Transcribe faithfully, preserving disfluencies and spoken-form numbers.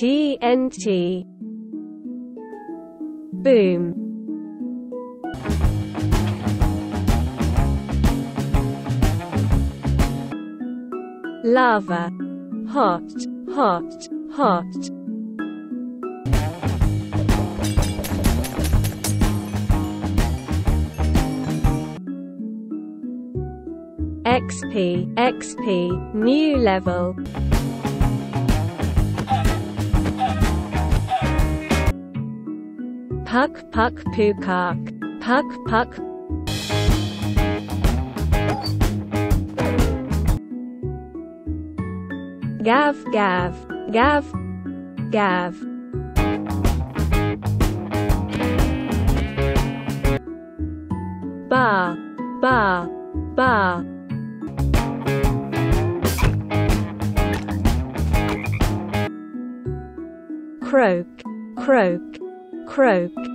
T N T. Boom. Lava. Hot, hot, hot. X P, X P, new level. Puck, puck, pukak. Puck, puck. Gav, gav, gav, gav. Ba, ba, ba. Croak, croak, croak.